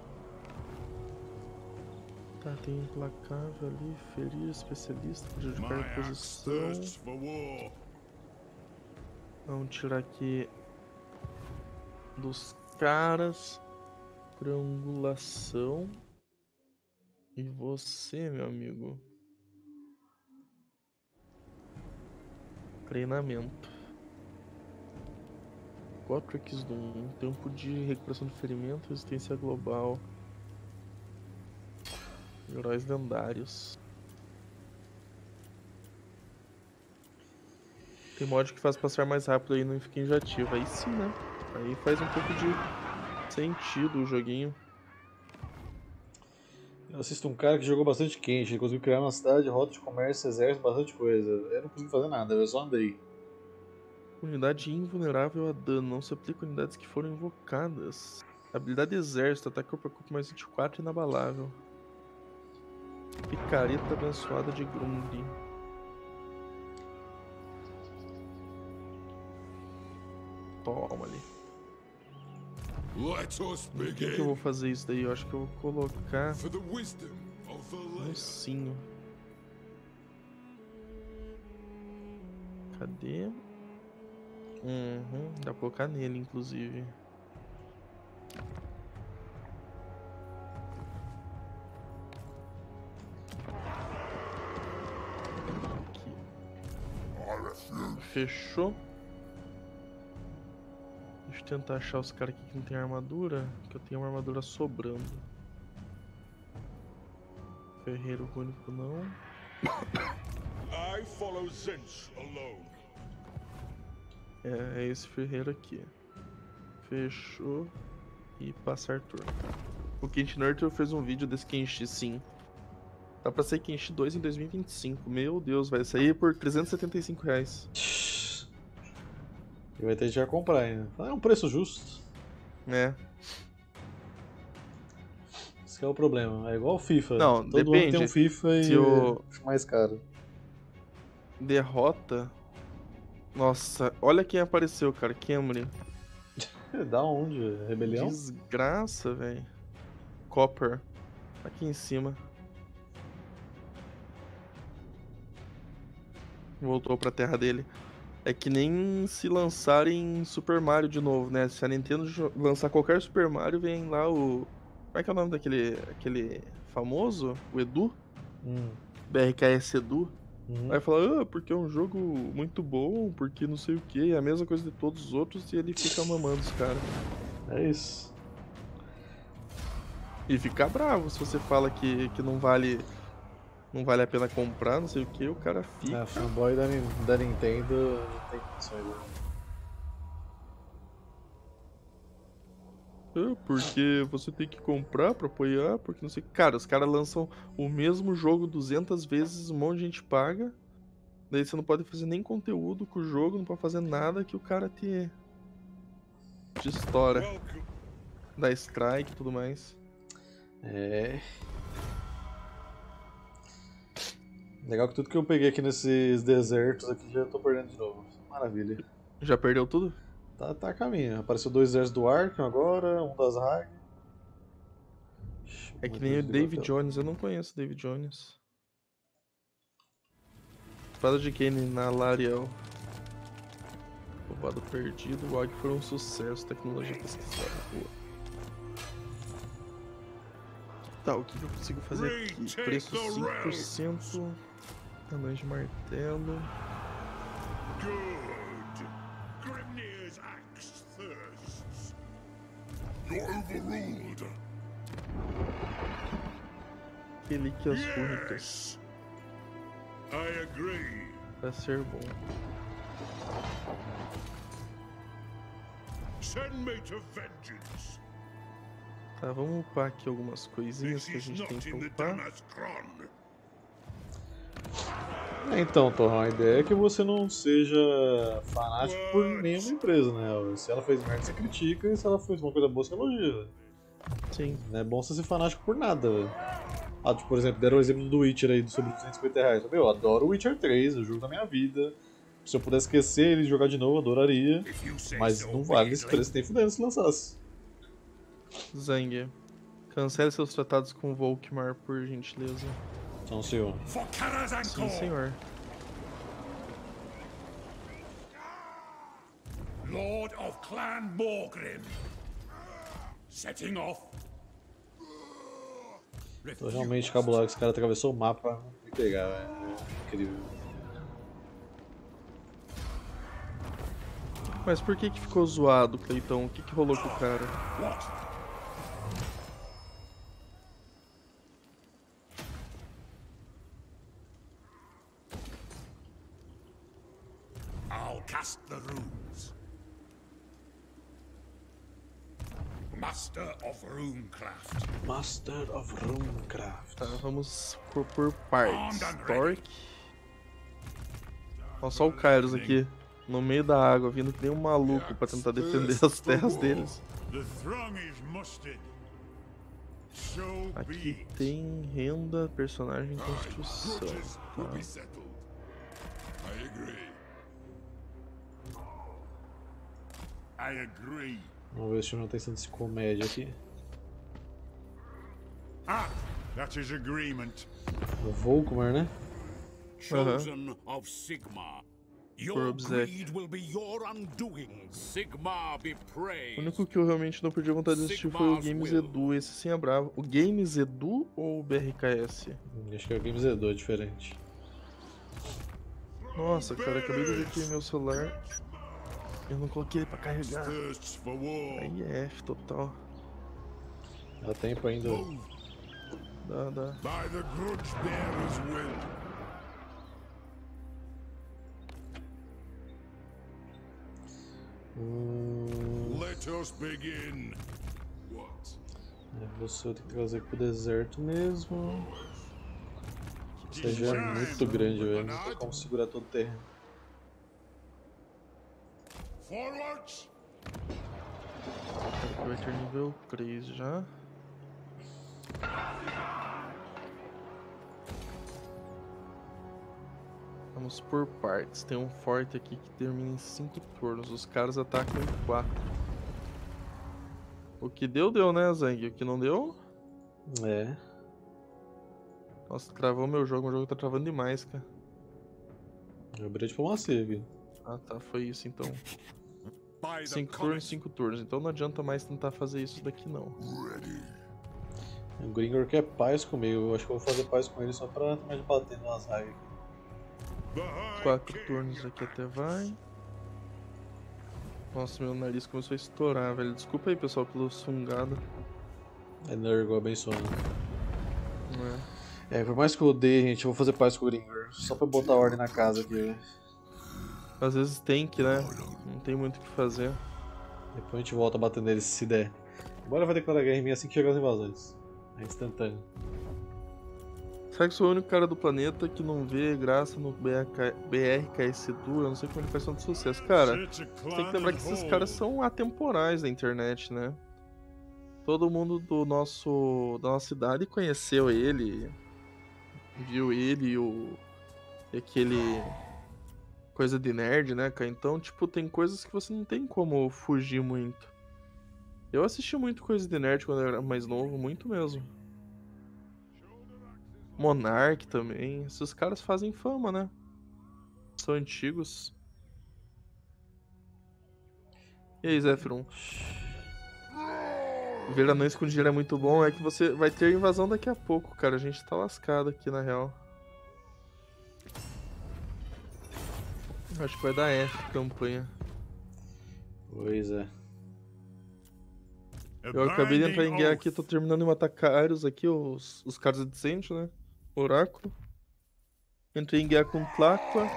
tem implacável ali, ferir, especialista, prejudicar a posição. Vamos tirar aqui dos caras. Triangulação. E você, meu amigo? Treinamento. Gotrix do um tempo de recuperação de ferimento, resistência global. Heróis lendários. Tem mod que faz passar mais rápido aí, não fica enjoativo. Aí sim, né? Aí faz um pouco de sentido o joguinho. Eu assisto um cara que jogou bastante Kenshi, ele conseguiu criar uma cidade, rota de comércio, exército, bastante coisa. Eu não consegui fazer nada, eu só andei. Unidade invulnerável a dano, não se aplica a unidades que foram invocadas. Habilidade exército, ataque corpo a corpo mais vinte e quatro, inabalável. Picareta abençoada de Grundy. Toma ali. Por que, que eu vou fazer isso daí? Eu acho que eu vou colocar um ursinho. Cadê? Uhum, dá pra colocar nele, inclusive. Aqui. Fechou. Deixa eu tentar achar os caras aqui que não tem armadura, que eu tenho uma armadura sobrando. Ferreiro único não. I follow Zench alone. É, é esse ferreiro aqui. Fechou. E passar turno. O Kenshi Nerd fez um vídeo desse Kenshi, sim. Tá pra ser Kenshi dois em dois mil e vinte e cinco. Meu Deus, vai sair por trezentos e setenta e cinco reais. E vai ter que já comprar ainda. Ah, é um preço justo. É. Esse que é o problema. É igual o FIFA. Não, todo depende. Todo tem um FIFA e o... é mais caro. Derrota. Nossa, olha quem apareceu, cara. Camry. Da onde? Rebelião? Desgraça, velho. Copper. Aqui em cima. Voltou pra terra dele. É que nem se lançarem Super Mario de novo, né? Se a Nintendo lançar qualquer Super Mario, vem lá o... Como é que é o nome daquele aquele famoso? O Edu? Hum. BRKsEDU. Uhum. Aí fala, ah, porque é um jogo muito bom, porque não sei o que, é a mesma coisa de todos os outros e ele fica mamando os caras. É isso. E fica bravo se você fala que, que não vale não vale a pena comprar, não sei o que, o cara fica. É, fanboy da, da Nintendo não tem condições. É, porque você tem que comprar pra apoiar, porque não sei o que. Cara, os caras lançam o mesmo jogo duzentas vezes, um monte de gente paga. Daí você não pode fazer nem conteúdo com o jogo, não pode fazer nada que o cara te... te estoura. Dá strike e tudo mais. É... Legal que tudo que eu peguei aqui nesses desertos aqui já tô perdendo de novo. Maravilha. Já perdeu tudo? Tá, tá a caminho. Apareceu dois exércitos do ARCHAON agora, um das R A G. É que nem o David Jones, eu não conheço o David Jones. Espada de Kane na Lariel. Roubado perdido, o A G foi um sucesso, tecnologia pesquisada. Tá, o que eu consigo fazer aqui? Preço cinco por cento. Anões de martelo. Relíquias únicas. Vai ser bom. Tá, vamos upar aqui algumas coisinhas que a gente tem que upar. Então, Torrão, a ideia é que você não seja fanático por nenhuma empresa, né? Se ela fez merda, você critica, e se ela fez uma coisa boa, você elogia. Sim. Não é bom você ser fanático por nada, velho. Ah, tipo, por exemplo, deram o exemplo do Witcher aí, sobre duzentos e cinquenta reais. Meu, eu adoro o Witcher três, é o jogo da minha vida. Se eu pudesse esquecer ele e jogar de novo, eu adoraria. Mas não vale esse preço nem fudendo se lançasse. Zang, cancele seus tratados com o Volkmar, por gentileza. Não, senhor. Sim, senhor. Lord of Clan Morgrim. Setting off. Tô realmente cabulado que esse cara atravessou o mapa e pegar, velho. Incrível. Mas por que que ficou zoado, Cleitão? O que que rolou com o cara? What? The runes. Master of Runecraft. Master of Runecraft. Tá, vamos por, por partes. Torque. Olha só o Kairos aqui, no meio da água, vindo que nem um maluco pra tentar defender as terras deles. Aqui tem renda, personagem, construção. Tá. Vamos ver se não tem sentido de comédia aqui. Ah, that is agreement. O Volkmar, né? Chosen of Sigma. Your greed will be your undoing. Sigma be praised. O único que eu realmente não perdi vontade de assistir foi o BRKsEDU, esse sim é bravo. O BRKsEDU ou o B R K S? Acho que é o BRKsEDU, é diferente. Nossa, cara, acabei de ver aqui meu celular. Eu não coloquei ele pra carregar. Aí é F total. Dá tempo ainda. Dá, dá. Hum... É, você tem que trazer pro deserto mesmo. Isso já é muito grande, velho. Não tem como segurar todo o terreno. Forwards! Vai ter nível três já. Vamos por partes. Tem um forte aqui que termina em cinco turnos. Os caras atacam em quatro. O que deu, deu, né, Zang? O que não deu? É. Nossa, travou meu jogo. O jogo tá travando demais, cara. Eu abri a diplomacia aqui. Ah, tá. Foi isso, então. cinco turnos, cinco turnos. Então não adianta mais tentar fazer isso daqui, não. O Gringor quer paz comigo. Eu acho que eu vou fazer paz com ele só pra mais bater nas raias aqui. Quatro turnos aqui até vai. Nossa, meu nariz começou a estourar, velho. Desculpa aí, pessoal, pelo fungado. É nergo, abençoando. É. É, por mais que eu odeie, gente, eu vou fazer paz com o Gringor. Só pra botar ordem na casa aqui. Às vezes tem que, né? Não tem muito o que fazer. Depois a gente volta a bater neles se der. Agora vai declarar guerra em mim assim que chegar as invasões. É instantâneo. Será que sou o único cara do planeta que não vê graça no BRKsEDU? Eu não sei como ele faz tanto sucesso. Cara, você tem que lembrar que esses caras são atemporais da internet, né? Todo mundo do nosso, da nossa cidade conheceu ele. Viu ele e o... aquele... coisa de nerd, né, cara? Então, tipo, tem coisas que você não tem como fugir muito. Eu assisti muito coisa de nerd quando eu era mais novo, muito mesmo. Monarch também. Esses caras fazem fama, né? São antigos. E aí, Zefron? Ver anão escondido é muito bom. É que você vai ter invasão daqui a pouco, cara. A gente tá lascado aqui, na real. Acho que vai dar F a campanha. Pois é. Eu acabei de entrar em guerra aqui, tô terminando de matar caros aqui, os, os caras decentes, né? Oráculo. Entrei em guerra com Tlacqua.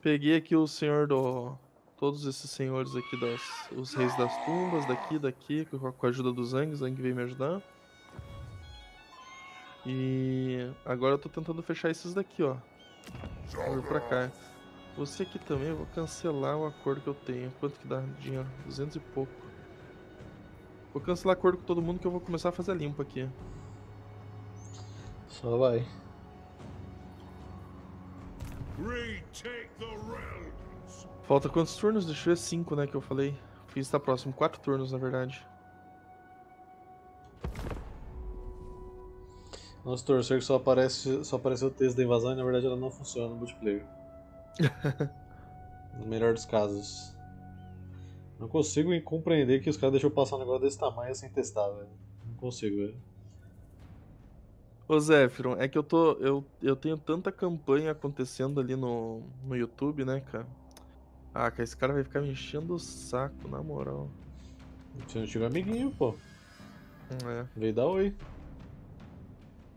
Peguei aqui o senhor do... todos esses senhores aqui, das, os reis das tumbas, daqui, daqui, com a, com a ajuda do Zang, o Zang veio me ajudar. E... agora eu tô tentando fechar esses daqui, ó. Vou vir pra cá. Você aqui também, eu vou cancelar o acordo que eu tenho. Quanto que dá dinheiro? duzentos e pouco. Vou cancelar acordo com todo mundo que eu vou começar a fazer limpo aqui. Só vai. Falta quantos turnos? Deixa eu ver, cinco, né, que eu falei. Fiz tá próximo, quatro turnos, na verdade. Nossa, torcer que só aparece, só apareceu o texto da invasão e na verdade ela não funciona no multiplayer. No melhor dos casos. Não consigo compreender que os caras deixam passar um negócio desse tamanho sem testar, velho. Não consigo, velho. Ô Zefron, é que eu tô. Eu, eu tenho tanta campanha acontecendo ali no, no YouTube, né, cara? Ah, cara, esse cara vai ficar me enchendo o saco, na moral. Você não tiver amiguinho, pô. É. Veio dar oi.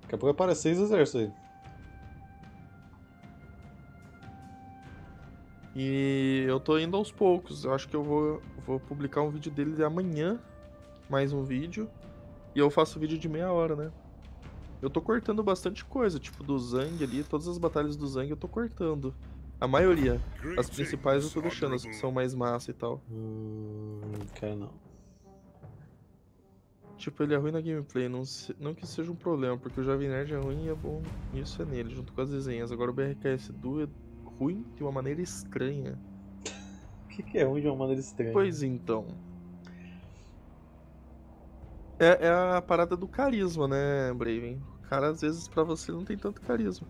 Daqui a pouco aparece seis exércitos aí. E eu tô indo aos poucos, eu acho que eu vou, vou publicar um vídeo dele de amanhã, mais um vídeo, e eu faço vídeo de meia hora, né? Eu tô cortando bastante coisa, tipo do Zang ali, todas as batalhas do Zang eu tô cortando. A maioria, as principais eu tô deixando, as que são mais massa e tal. Hum, cara, não. Tipo, ele é ruim na gameplay, não, se, não que seja um problema, porque o Jovem Nerd é ruim e é bom, isso é nele, junto com as desenhas. Agora o BRKsEDU é ruim de uma maneira estranha. O que, que é ruim de uma maneira estranha? Pois então. É, é a parada do carisma, né, Braven? O cara, às vezes, pra você não tem tanto carisma.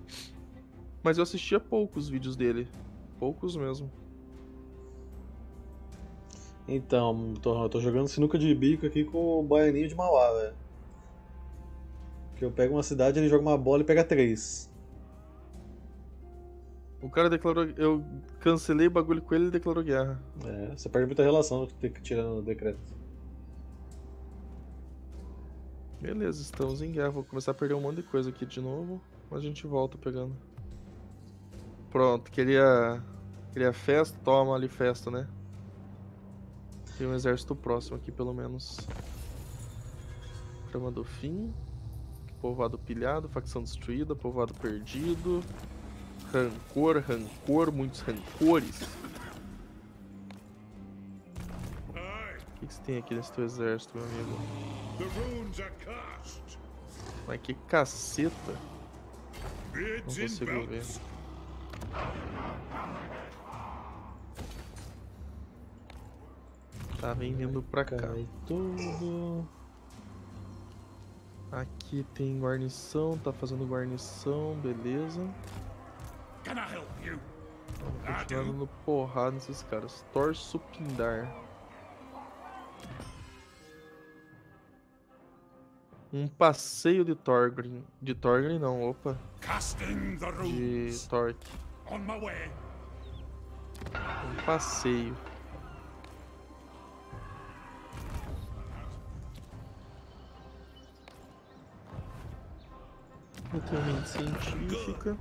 Mas eu assistia poucos vídeos dele. Poucos mesmo. Então, tô, eu tô jogando sinuca de bico aqui com o baianinho de Mauá, velho. Que eu pego uma cidade, ele joga uma bola e pega três. O O cara declarou... Eu cancelei o bagulho com ele e ele declarou guerra. É, você perde muita relação tirando o decreto. Beleza, estamos em guerra. Vou começar a perder um monte de coisa aqui de novo. Mas a gente volta pegando. Pronto, queria... Queria festa? Toma ali festa, né? Tem um exército próximo aqui, pelo menos. Trama do fim. Povoado pilhado, facção destruída, povoado perdido. Rancor, rancor, muitos rancores. O que, que você tem aqui nesse teu exército, meu amigo? Mas que caceta. Não consigo ver. Tá, vem vindo pra cá. Cai tudo. Aqui tem guarnição, tá fazendo guarnição, beleza. Vamos continuar dando porrada nesses caras. Torço pindar. Um passeio de Thorgrim. De Thorgrim não, opa. De Torque. Um passeio. Eu tenho mente científica.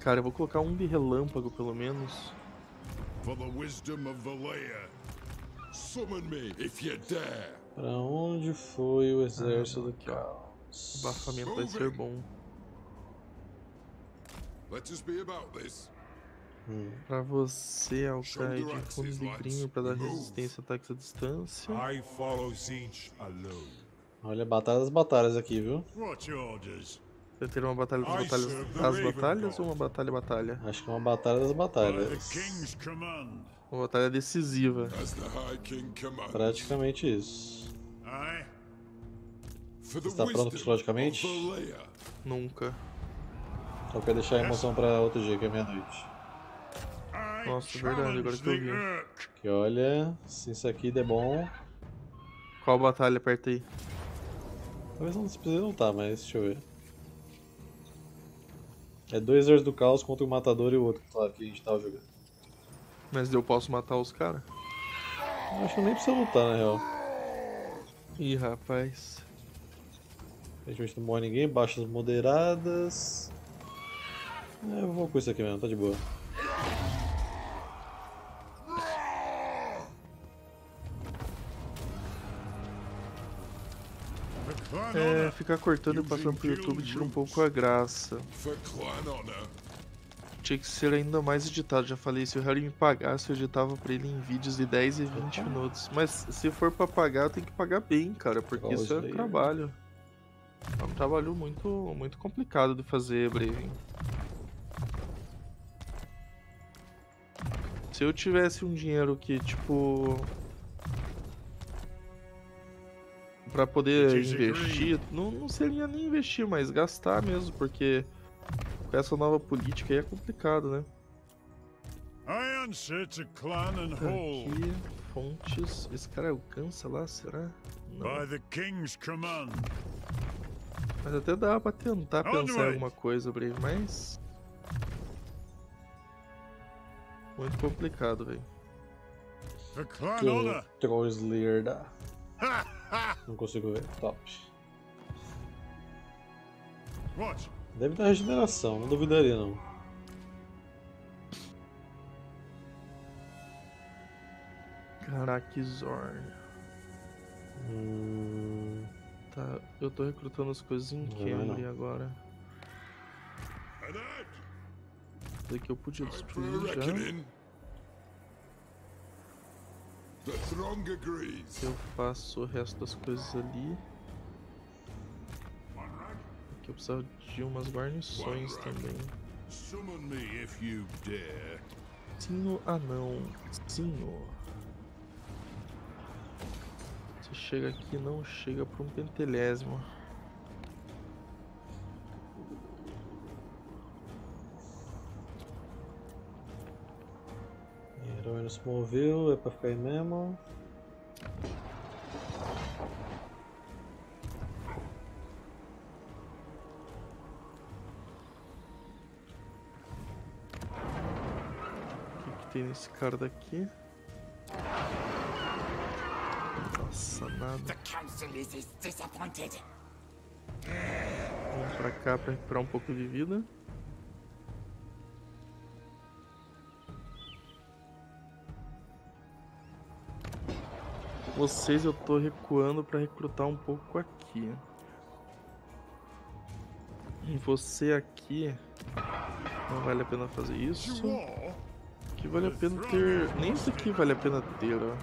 Cara, eu vou colocar um de relâmpago, pelo menos. Pra onde foi o exército ah, do caos? O abafamento vai ser bom. Hum. Pra você, Alcaide, com um livrinho pra dar resistência a ataques à distância. Olha, batalhas das batalhas aqui, viu? Eu teria uma batalha das batalhas das batalhas ou uma batalha-batalha? Acho que é uma batalha das batalhas. Uma batalha decisiva. Praticamente isso. Você está pronto psicologicamente? Nunca. Só quero deixar a emoção para outro dia, que é meia-noite. Nossa, verdade, agora que eu vi. Que olha, se isso aqui der bom... Qual batalha? Aperta aí. Talvez não precise não tá, mas deixa eu ver. É dois exércitos do caos contra o matador e o outro, claro, que a gente tava jogando. Mas eu posso matar os caras? Acho que nem precisa lutar, na real. Ih, rapaz. A gente não morre ninguém, baixas moderadas. É, eu vou com isso aqui mesmo, tá de boa. É, ficar cortando e passando pro YouTube tira um pouco a graça. Tinha que ser ainda mais editado, já falei. Se o Harry me pagasse, eu editava pra ele em vídeos de dez e vinte minutos. Mas se for pra pagar, tem que pagar bem, cara, porque isso é um trabalho. É um trabalho muito, muito complicado de fazer, Breven. Se eu tivesse um dinheiro que, tipo... Pra poder investir, não, não seria nem investir, mas gastar mesmo, porque com essa nova política aí é complicado, né? Aqui, fontes. Esse cara alcança lá, será? Não. Mas até dá pra tentar pensar em alguma coisa, Brave, mas... Muito complicado, velho. Que Trollslayer dá. Não consigo ver, top. Deve dar regeneração, não duvidaria não. Caraca, Zorn. Hum... Tá, eu tô recrutando as coisas em Camry agora. Isso daqui eu podia destruir já. Eu faço o resto das coisas ali. Aqui eu precisava de umas guarnições também. Sinho anão, Sinho. Você chega aqui, não chega para um pentelésimo. Herói não se moveu, é pra ficar aí mesmo. Matei nesse cara daqui. Nossa, nada. Vamos pra cá pra recuperar um pouco de vida. Vocês eu tô recuando pra recrutar um pouco aqui. E você aqui... Não vale a pena fazer isso. Que vale a pena ter... Nem isso aqui vale a pena ter, ó.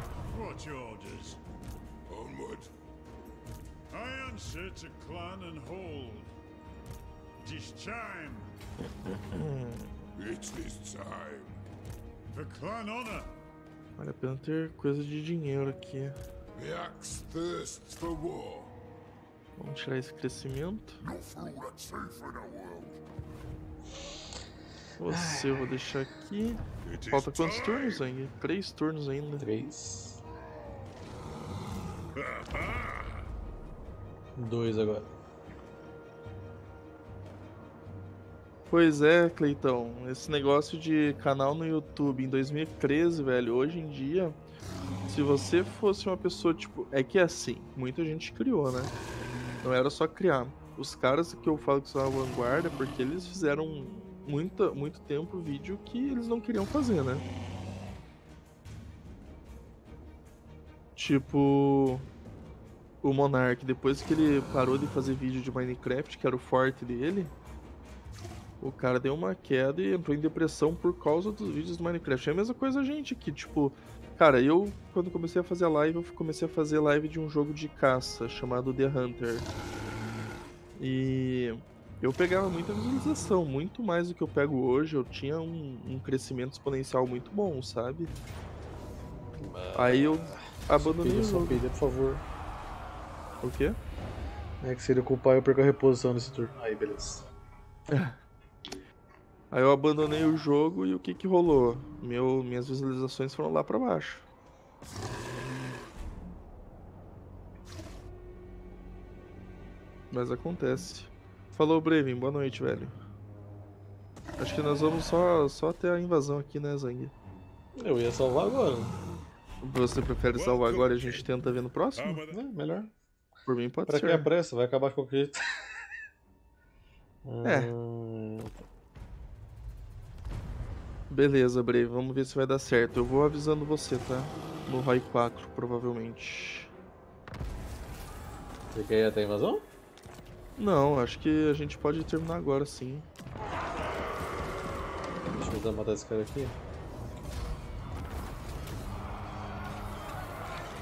Vale a pena ter coisa de dinheiro aqui. Vamos tirar esse crescimento. Você eu vou deixar aqui. Falta quantos turnos ainda? Três turnos ainda. Três. Dois agora. Pois é, Cleitão. Esse negócio de canal no YouTube em dois mil e treze, velho, hoje em dia, se você fosse uma pessoa tipo... É que é assim, muita gente criou, né? Não era só criar. Os caras que eu falo que são a vanguarda, porque eles fizeram muita, muito tempo vídeo que eles não queriam fazer, né? Tipo... O Monark, depois que ele parou de fazer vídeo de Minecraft, que era o forte dele, o cara deu uma queda e entrou em depressão por causa dos vídeos do Minecraft. É a mesma coisa a gente aqui, tipo... Cara, eu, quando comecei a fazer live, eu comecei a fazer live de um jogo de caça chamado The Hunter. E eu pegava muita visualização, muito mais do que eu pego hoje. Eu tinha um, um crescimento exponencial muito bom, sabe? Mas... Aí eu abandonei o jogo. Por favor. O quê? É que se ele ocupar, eu perco a reposição nesse turno. Aí, beleza. Aí eu abandonei o jogo e o que que rolou? Meu, minhas visualizações foram lá pra baixo. Mas acontece. Falou, Brevin. Boa noite, velho. Acho que nós vamos só, só até a invasão aqui, né, Zang? Eu ia salvar agora. Você prefere salvar agora e a gente tenta ver no próximo? É, melhor. Por mim pode pra ser. Pra que a pressa? Vai acabar de qualquer jeito. É. Beleza, Brave, vamos ver se vai dar certo. Eu vou avisando você, tá? No R O I quatro, provavelmente. Você quer ir até a invasão? Não, acho que a gente pode terminar agora, sim. Deixa eu tentar matar esse cara aqui.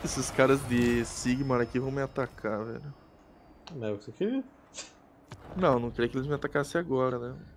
Esses caras de Sigmar aqui vão me atacar, velho. Não é o que você queria? Não, não queria que eles me atacassem agora, né?